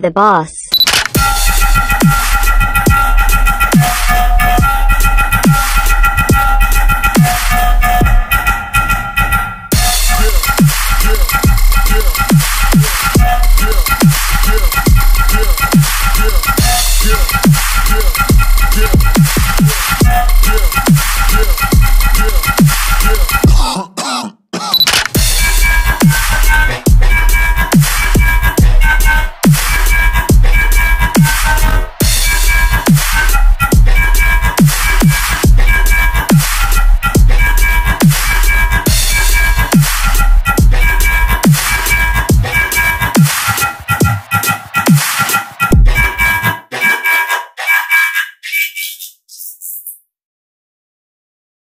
The boss.